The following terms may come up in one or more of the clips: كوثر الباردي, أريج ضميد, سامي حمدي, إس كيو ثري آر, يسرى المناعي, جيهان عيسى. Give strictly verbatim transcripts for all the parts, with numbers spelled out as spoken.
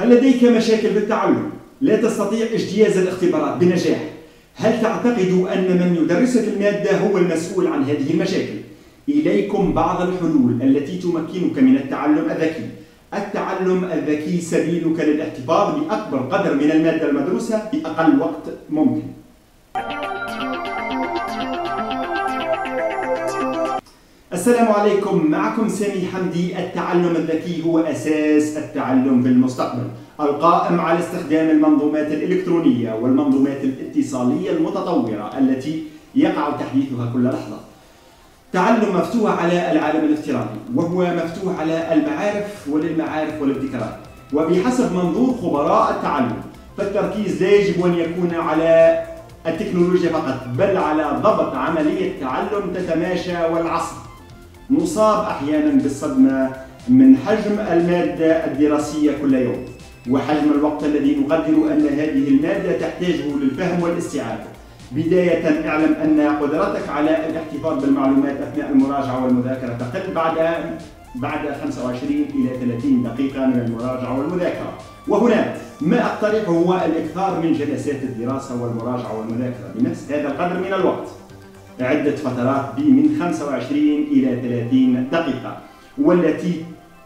هل لديك مشاكل بالتعلم؟ لا تستطيع اجتياز الاختبارات بنجاح. هل تعتقد أن من يدرسك المادة هو المسؤول عن هذه المشاكل؟ إليكم بعض الحلول التي تمكنك من التعلم الذكي. التعلم الذكي سبيلك للاحتفاظ بأكبر قدر من المادة المدروسة بأقل وقت ممكن. السلام عليكم، معكم سامي حمدي. التعلم الذكي هو أساس التعلم في المستقبل، القائم على استخدام المنظومات الإلكترونية والمنظومات الاتصالية المتطورة التي يقع تحديثها كل لحظة. تعلم مفتوح على العالم الافتراضي، وهو مفتوح على المعارف وللمعارف والابتكارات. وبحسب منظور خبراء التعلم، فالتركيز لا يجب أن يكون على التكنولوجيا فقط، بل على ضبط عملية تعلم تتماشى والعصر. نصاب أحيانا بالصدمة من حجم المادة الدراسية كل يوم، وحجم الوقت الذي نقدر أن هذه المادة تحتاجه للفهم والاستيعاب. بداية اعلم أن قدرتك على الاحتفاظ بالمعلومات أثناء المراجعة والمذاكرة تقل بعد بعد خمسة وعشرين إلى ثلاثين دقيقة من المراجعة والمذاكرة. وهنا ما أقترحه هو الإكثار من جلسات الدراسة والمراجعة والمذاكرة بنفس هذا القدر من الوقت، عدة فترات من خمسة وعشرين إلى ثلاثين دقيقة، والتي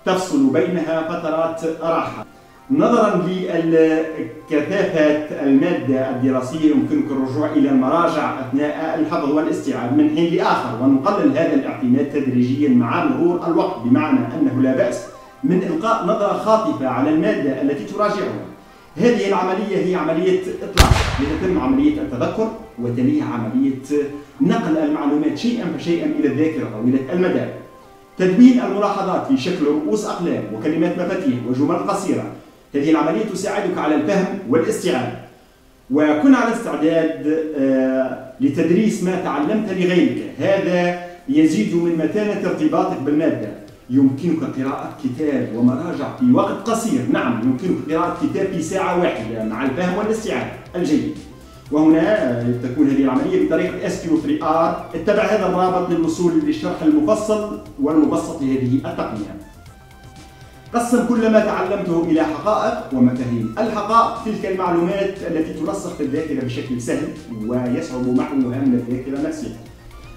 تفصل بينها فترات راحة. نظرا لكثافة المادة الدراسية، يمكنك الرجوع إلى المراجع أثناء الحفظ والاستيعاب من حين لآخر، ونقلل هذا الاعتماد تدريجيا مع مرور الوقت، بمعنى أنه لا بأس من إلقاء نظرة خاطفة على المادة التي تراجعها. هذه العملية هي عملية إطلاق، لتتم عملية التذكر وتليها عملية نقل المعلومات شيئا فشيئا إلى الذاكرة طويلة المدى. تدوين الملاحظات في شكل رؤوس أقلام وكلمات مفاتيح وجمل قصيرة، هذه العملية تساعدك على الفهم والاستيعاب. وكن على استعداد لتدريس ما تعلمت لغيرك، هذا يزيد من متانة ارتباطك بالمادة. يمكنك قراءة كتاب ومراجع في وقت قصير، نعم يمكنك قراءة كتاب في ساعة واحدة مع الفهم والاستيعاب الجيد. وهنا تكون هذه العملية بطريقة إس كيو ثري آر. اتبع هذا الرابط للوصول للشرح المفصل والمبسط لهذه التقنية. قسم كل ما تعلمته إلى حقائق ومفاهيم. الحقائق تلك المعلومات التي ترسخ في الذاكرة بشكل سهل ويصعب محوها من الذاكرة نفسها.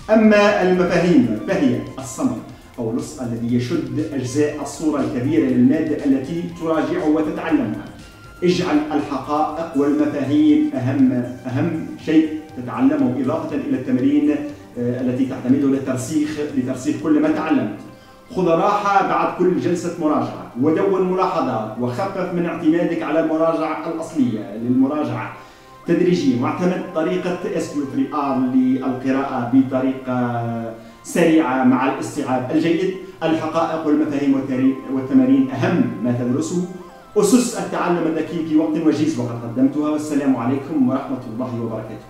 أما المفاهيم فهي الصمغ أو اللص الذي يشد أجزاء الصورة الكبيرة للمادة التي تراجعها وتتعلمها. اجعل الحقائق والمفاهيم أهم أهم شيء تتعلمه، إضافة إلى التمارين التي تعتمده للترسيخ لترسيخ كل ما تعلمت. خذ راحة بعد كل جلسة مراجعة، ودون ملاحظات، وخفف من اعتمادك على المراجعة الأصلية للمراجعة تدريجيا، واعتمد طريقة إس كيو ثري آر للقراءة بطريقة سريعة مع الاستيعاب الجيد. الحقائق والمفاهيم والتمارين أهم ما تدرسه. أسس التعلم الذكي في وقت وجيز وقد قدمتها، والسلام عليكم ورحمة الله وبركاته.